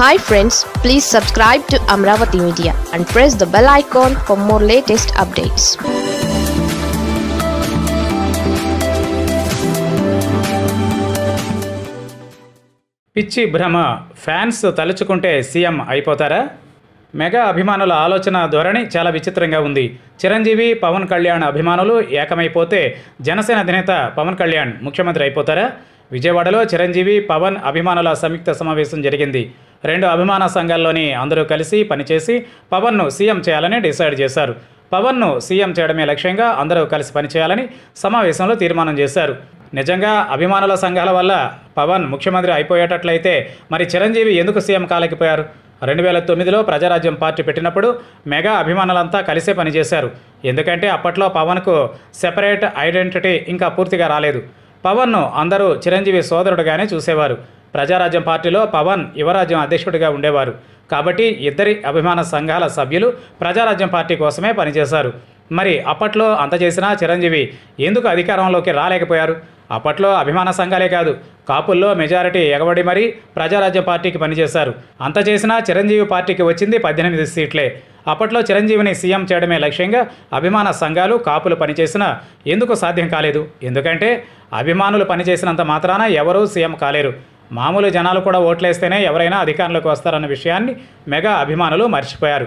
Hi friends, please subscribe to Amaravathi Media and press the bell icon for more latest updates. పిచ్చి భ్రమ fans తలుచుకుంటే CM అయిపోతారా? Mega అభిమానుల ఆలోచన ధోరణి చాలా విచిత్రంగా ఉంది. చిరంజీవి, పవన్ కళ్యాణ్ అభిమానులు ఏకమైపోతే జనసేన అధినేత పవన్ కళ్యాణ్ ముఖ్యమంత్రి అయిపోతారా? విజయవాడలో చిరంజీవి, పవన్ అభిమానుల సంయుక్త సమావేశం జరిగింది. రెండు అభిమాన సంఘాల్లోని అందరూ కలిసి పనిచేసి పవన్ను సీఎం చేయాలని డిసైడ్ చేశారు. పవన్ను సీఎం చేయడమే లక్ష్యంగా అందరూ కలిసి పనిచేయాలని సమావేశంలో తీర్మానం చేశారు. నిజంగా అభిమానుల సంఘాల వల్ల పవన్ ముఖ్యమంత్రి అయిపోయేటట్లయితే మరి చిరంజీవి ఎందుకు సీఎం కాలేకపోయారు? 2009లో ప్రజారాజ్యం పార్టీ పెట్టినప్పుడు మెగా అభిమానులంతా కలిసే పనిచేశారు. ఎందుకంటే అప్పట్లో పవన్కు సెపరేట్ ఐడెంటిటీ ఇంకా పూర్తిగా రాలేదు. పవన్ను అందరూ చిరంజీవి సోదరుడుగానే చూసేవారు. ప్రజారాజ్యం పార్టీలో పవన్ యువరాజ్యం అధ్యక్షుడిగా ఉండేవారు. కాబట్టి ఇద్దరి అభిమాన సంఘాల సభ్యులు ప్రజారాజ్యం పార్టీ కోసమే పనిచేశారు. మరి అప్పట్లో అంత చేసినా చిరంజీవి ఎందుకు అధికారంలోకి రాలేకపోయారు? అప్పట్లో అభిమాన సంఘాలే కాదు, కాపుల్లో మెజారిటీ ఎగబడి మరీ ప్రజారాజ్యం పార్టీకి పనిచేశారు. అంత చేసినా చిరంజీవి పార్టీకి వచ్చింది 18 సీట్లే. అప్పట్లో చిరంజీవిని సీఎం చేయడమే లక్ష్యంగా అభిమాన సంఘాలు, కాపులు పనిచేసినా ఎందుకు సాధ్యం కాలేదు? ఎందుకంటే అభిమానులు పనిచేసినంత మాత్రాన ఎవరూ సీఎం కాలేరు. మామూలు జనాలు కూడా ఓట్లేస్తేనే ఎవరైనా అధికారంలోకి వస్తారన్న విషయాన్ని మెగా అభిమానులు మర్చిపోయారు.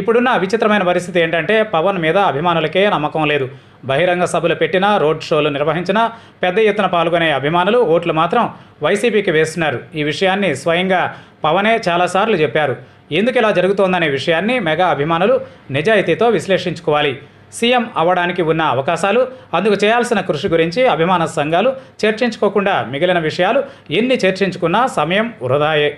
ఇప్పుడున్న విచిత్రమైన పరిస్థితి ఏంటంటే పవన్ మీద అభిమానులకే నమ్మకం లేదు. బహిరంగ సభలు పెట్టినా, రోడ్ షోలు నిర్వహించినా పెద్ద ఎత్తున పాల్గొనే అభిమానులు ఓట్లు మాత్రం వైసీపీకి వేస్తున్నారు. ఈ విషయాన్ని స్వయంగా పవనే చాలాసార్లు చెప్పారు. ఎందుకు ఇలా జరుగుతోందనే విషయాన్ని మెగా అభిమానులు నిజాయితీతో విశ్లేషించుకోవాలి. సీఎం అవ్వడానికి ఉన్న అవకాశాలు, అందుకు చేయాల్సిన కృషి గురించి అభిమాన సంఘాలు చర్చించుకోకుండా మిగిలిన విషయాలు ఎన్ని చర్చించుకున్నా సమయం వృధాయే.